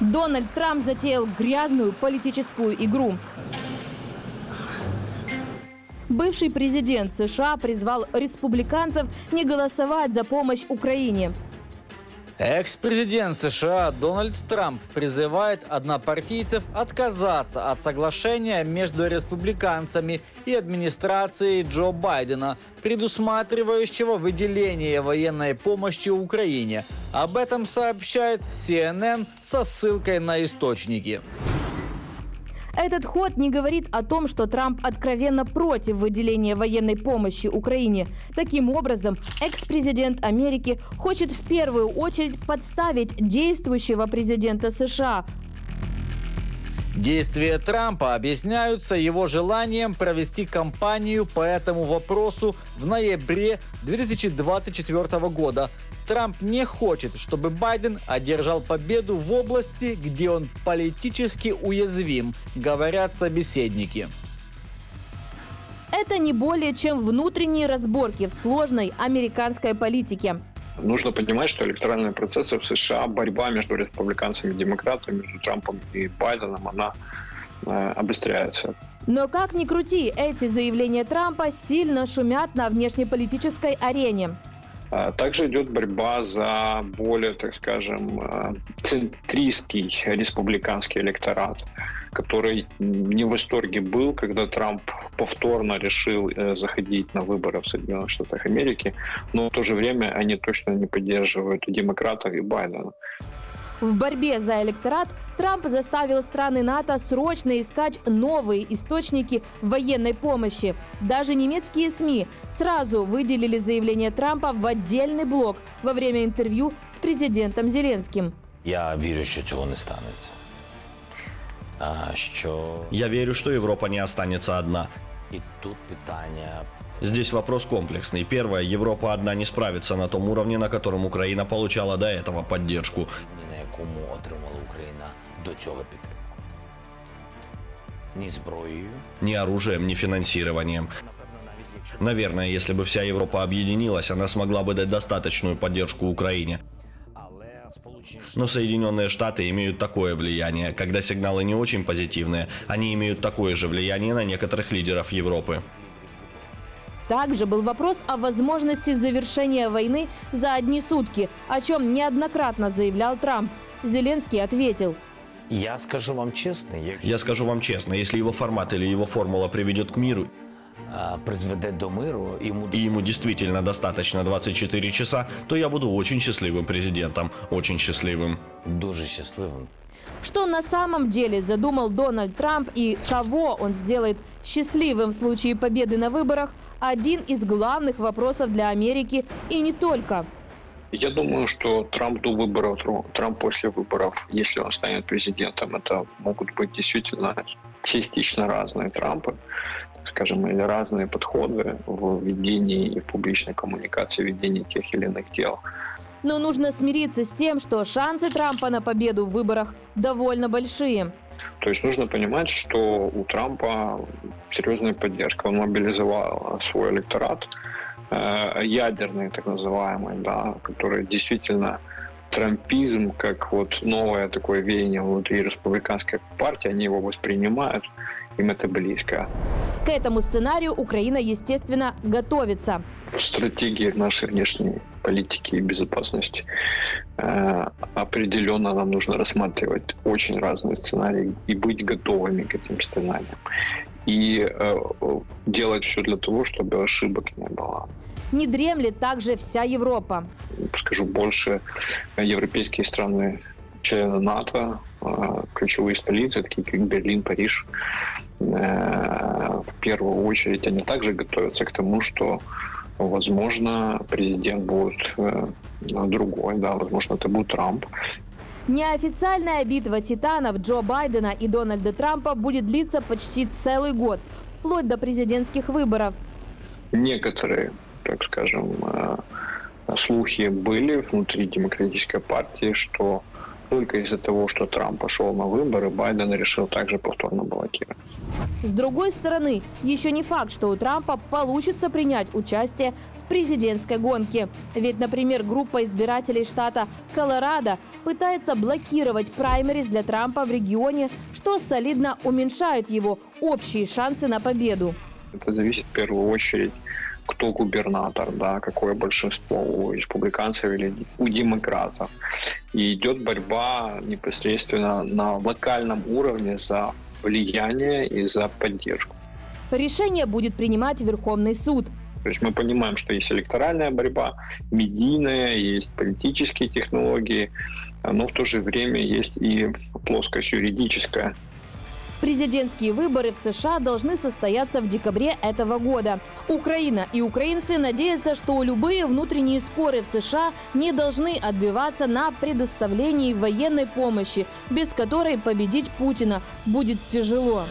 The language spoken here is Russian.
Дональд Трамп затеял грязную политическую игру. Бывший президент США призвал республиканцев не голосовать за помощь Украине. Экс-президент США Дональд Трамп призывает однопартийцев отказаться от соглашения между республиканцами и администрацией Джо Байдена, предусматривающего выделение военной помощи Украине. Об этом сообщает CNN со ссылкой на источники. Этот ход не говорит о том, что Трамп откровенно против выделения военной помощи Украине. Таким образом, экс-президент Америки хочет в первую очередь подставить действующего президента США. Действия Трампа объясняются его желанием провести кампанию по этому вопросу в ноябре 2024 года. Трамп не хочет, чтобы Байден одержал победу в области, где он политически уязвим, говорят собеседники. Это не более чем внутренние разборки в сложной американской политике. Нужно понимать, что электоральные процессы в США, борьба между республиканцами и демократами, между Трампом и Байденом, она обостряется. Но как ни крути, эти заявления Трампа сильно шумят на внешнеполитической арене. Также идет борьба за более, так скажем, центристский республиканский электорат, который не в восторге был, когда Трамп повторно решил заходить на выборы в Соединенных Штатах Америки, но в то же время они точно не поддерживают и демократов, и Байдена. В борьбе за электорат Трамп заставил страны НАТО срочно искать новые источники военной помощи. Даже немецкие СМИ сразу выделили заявление Трампа в отдельный блок во время интервью с президентом Зеленским. Я верю, что этого не станется. Я верю, что Европа не останется одна. И тут питание... Здесь вопрос комплексный. Первое, Европа одна не справится на том уровне, на котором Украина получала до этого поддержку. Ни оружием, ни финансированием. Наверное, если бы вся Европа объединилась, она смогла бы дать достаточную поддержку Украине. Но Соединенные Штаты имеют такое влияние. Когда сигналы не очень позитивные, они имеют такое же влияние на некоторых лидеров Европы. Также был вопрос о возможности завершения войны за одни сутки, о чем неоднократно заявлял Трамп. Зеленский ответил. Я скажу вам честно, если его формат или его формула приведет к миру, и ему действительно достаточно 24 часа, то я буду очень счастливым президентом. Очень счастливым. Что на самом деле задумал Дональд Трамп и кого он сделает счастливым в случае победы на выборах – один из главных вопросов для Америки и не только. Я думаю, что Трамп до выборов, Трамп после выборов, если он станет президентом, это могут быть действительно частично разные Трампы, скажем, или разные подходы в ведении и в публичной коммуникации, в ведении тех или иных дел. Но нужно смириться с тем, что шансы Трампа на победу в выборах довольно большие. То есть нужно понимать, что у Трампа серьезная поддержка. Он мобилизовал свой электорат, ядерный так называемый, да, который действительно трампизм, как вот новое такое веяние внутри республиканской партии, они его воспринимают, им это близко. К этому сценарию Украина, естественно, готовится. В стратегии нашей внешней политики и безопасности определенно нам нужно рассматривать очень разные сценарии и быть готовыми к этим сценариям. И делать все для того, чтобы ошибок не было. Не дремлет также вся Европа. Скажу больше, европейские страны, члены НАТО, ключевые столицы, такие как Берлин, Париж, в первую очередь они также готовятся к тому, что, возможно, президент будет другой, да, возможно, это будет Трамп. Неофициальная битва титанов Джо Байдена и Дональда Трампа будет длиться почти целый год, вплоть до президентских выборов. Некоторые, так скажем, слухи были внутри демократической партии, что только из-за того, что Трамп пошел на выборы, Байден решил также повторно баллотироваться. С другой стороны, еще не факт, что у Трампа получится принять участие в президентской гонке. Ведь, например, группа избирателей штата Колорадо пытается блокировать праймериз для Трампа в регионе, что солидно уменьшает его общие шансы на победу. Это зависит в первую очередь, кто губернатор, да, какое большинство у республиканцев или у демократов. И идет борьба непосредственно на локальном уровне за влияние и за поддержку. Решение будет принимать Верховный суд. То есть мы понимаем, что есть электоральная борьба, медийная, есть политические технологии, но в то же время есть и плоскость юридическая. Президентские выборы в США должны состояться в декабре этого года. Украина и украинцы надеются, что любые внутренние споры в США не должны отбиваться на предоставлении военной помощи, без которой победить Путина будет тяжело.